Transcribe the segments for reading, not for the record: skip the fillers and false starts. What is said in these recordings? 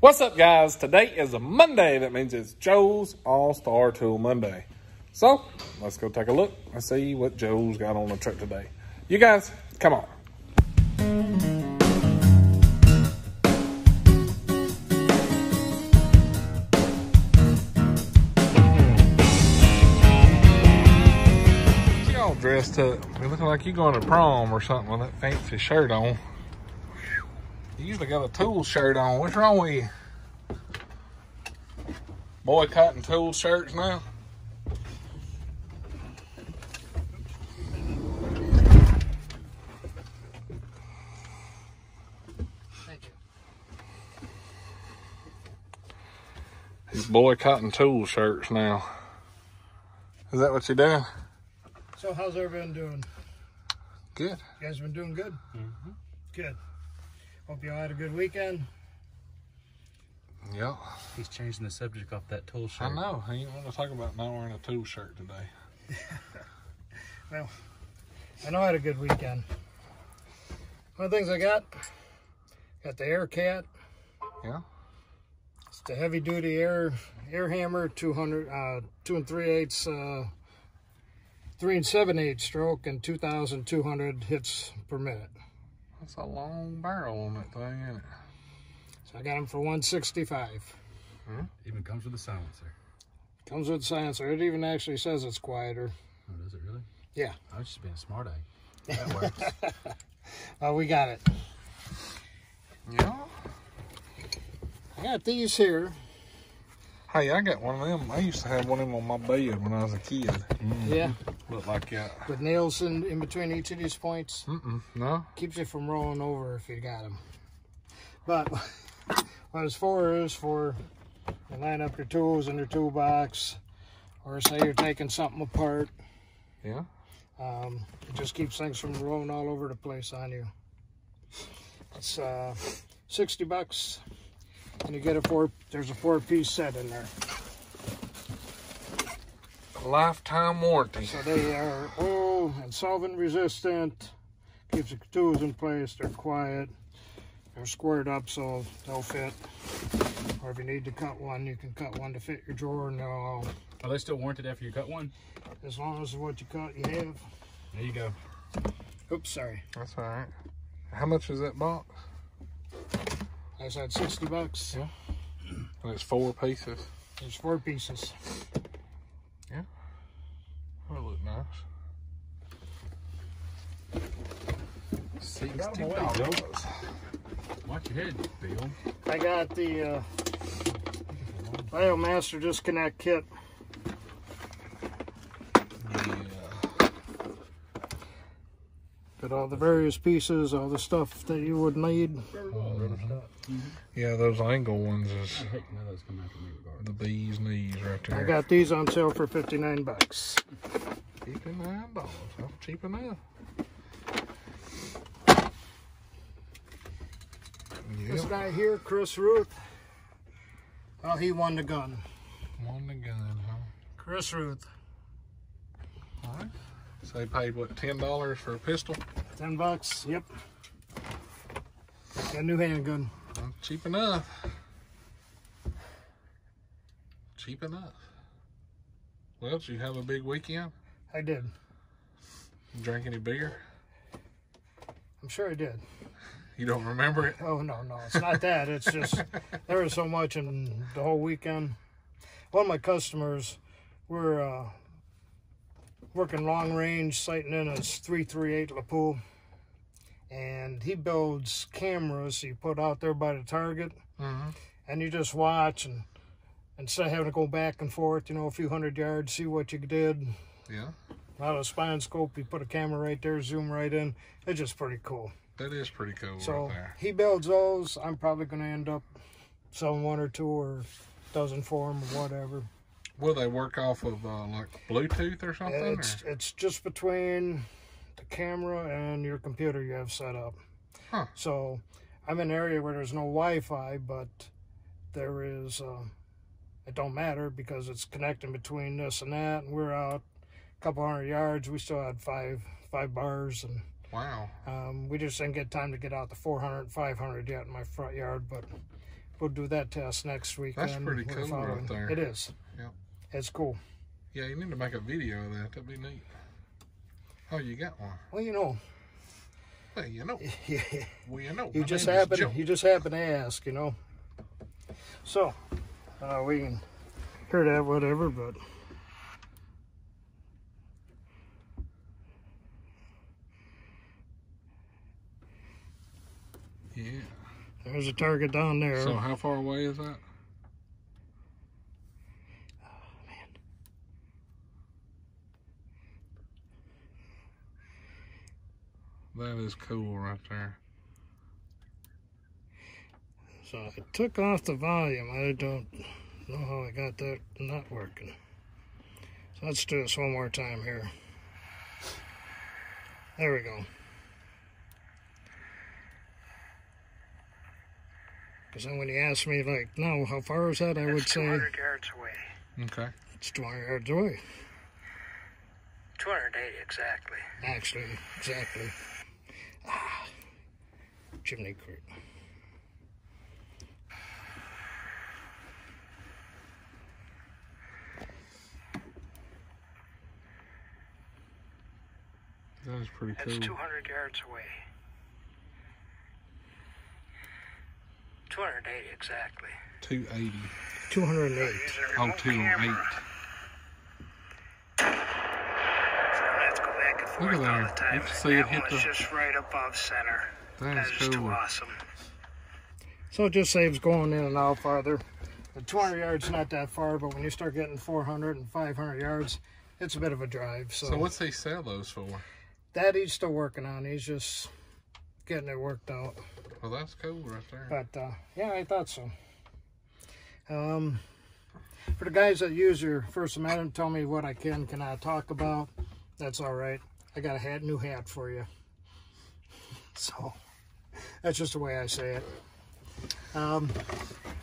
What's up, guys? Today is a Monday. That means it's Joe's All-Star Tool Monday. So let's go take a look and see what Joe's got on the truck today. You guys, come on. What y'all dressed up? You're looking like you're going to prom or something with that fancy shirt on. You usually got a tool shirt on. What's wrong with you? Boycotting tool shirts now? Thank you. He's boycotting tool shirts now. Is that what you're doing? So how's everyone doing? Good. You guys been doing good? Mm-hmm. Good. Hope y'all had a good weekend. Yep. He's changing the subject off that tool shirt. I know. He didn't want to talk about not wearing a tool shirt today. Well, I know I had a good weekend. One of the things I got the AirCat. Yeah. It's the heavy duty air hammer, 2 3/8, 3 7/8 stroke, and 2,200 hits per minute. That's a long barrel on that thing, isn't it? So I got them for $165. Huh? Even comes with a silencer. Comes with a silencer. It even actually says it's quieter. Oh, does it really? Yeah. I was just being a smart eye. That works. Well, we got it. Yeah. I got these here. Hey, I got one of them. I used to have one of them on my bed when I was a kid. Mm-hmm. Yeah. Look like that. With nails in between each of these points. Mm-mm, no. Keeps you from rolling over if you got them. But what it's for is for you line up your tools in your toolbox, or say you're taking something apart. Yeah. It just keeps things from rolling all over the place on you. It's $60, and you get there's a 4-piece set in there. Lifetime warranty. So they are oil and solvent resistant, keeps the tools in place, they're quiet, they're squared up so they'll fit. Or if you need to cut one, you can cut one to fit your drawer and they'll all... Are they still warranted after you cut one? As long as what you cut you have. There you go. Oops, sorry. That's all right. How much is that box? I said $60. Yeah. And it's 4 pieces. There's 4 pieces. Yeah, that'll look nice. $60. Watch your head, Bill. I got the Biomaster Disconnect Kit. Yeah. Got all the various pieces, all the stuff that you would need. Yeah, those angle ones is the bee's knees right there. I got these on sale for $59. $59. That's cheap enough. Yep. This guy here, Chris Ruth. Well, he won the gun. Won the gun, huh? Chris Ruth. All right. So they paid, what, $10 for a pistol? $10, yep. Got a new handgun. Well, cheap enough. Cheap enough. Well, did you have a big weekend? I did. Drink any beer? I'm sure I did. You don't remember it? Oh, no. It's not that. It's just there was so much in the whole weekend. One of my customers, we're working long range, sighting in his 338 LePool. And he builds cameras he put out there by the target. Mm-hmm. And you just watch, and instead of having to go back and forth, you know, a few hundred yards, see what you did. Yeah. Out of a spine scope, you put a camera right there, zoom right in. It's just pretty cool. That is pretty cool right there. So he builds those. I'm probably going to end up selling 1 or 2 or a dozen for them or whatever. Will they work off of like Bluetooth or something? It's just between the camera and your computer you have set up. Huh. So I'm in an area where there's no Wi-Fi, but there is, it don't matter because it's connecting between this and that, and we're out a couple hundred yards. We still had five bars, and wow. We just didn't get time to get out the 400 and 500 yet in my front yard, but We'll do that test next week. That's pretty cool right there. It is. Yep. It's cool. Yeah, you need to make a video of that. That'd be neat. Oh, you got one. Well, you know. Well, you know. Yeah. Well, you know. You just happen to ask, you know. So, we can hear that, whatever, but. Yeah. There's a target down there. So, how far away is that? That is cool right there. So I took off the volume. I don't know how I got that not working. So let's do this one more time here. There we go. Because then when you ask me, like, no, how far is that? I would say 200 yards away. Okay. It's 200 yards away. 280 exactly. Actually, exactly. Ah, Chimney Creek. That was pretty cool. That's 200 yards away. 280 exactly. 280. 208. Oh, 208. Look at that. You can see it hit the... just right above center. That is too awesome. So it just saves going in and out farther. The 200 yards not that far, but when you start getting 400 and 500 yards, it's a bit of a drive. So what's they sell those for? That he's still working on. He's just getting it worked out. Well, that's cool right there. But, yeah, I thought so. For the guys that use your First Amendment, tell me what I can, cannot talk about. That's all right. I got a new hat for you. So, that's just the way I say it. I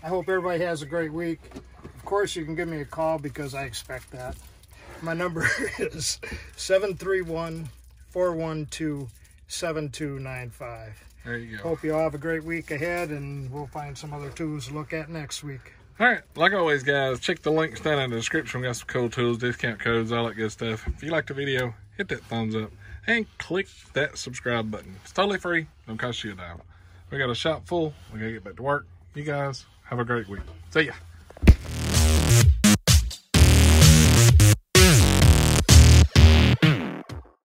hope everybody has a great week. Of course, you can give me a call because I expect that. My number is 731-412-7295. There you go. Hope you all have a great week ahead, and we'll find some other tools to look at next week. All right, like always, guys, check the links down in the description. We got some cool tools, discount codes, all that good stuff. If you like the video, hit that thumbs up and click that subscribe button. It's totally free. Don't cost you a dime. We got a shop full. We got to get back to work. You guys have a great week. See ya.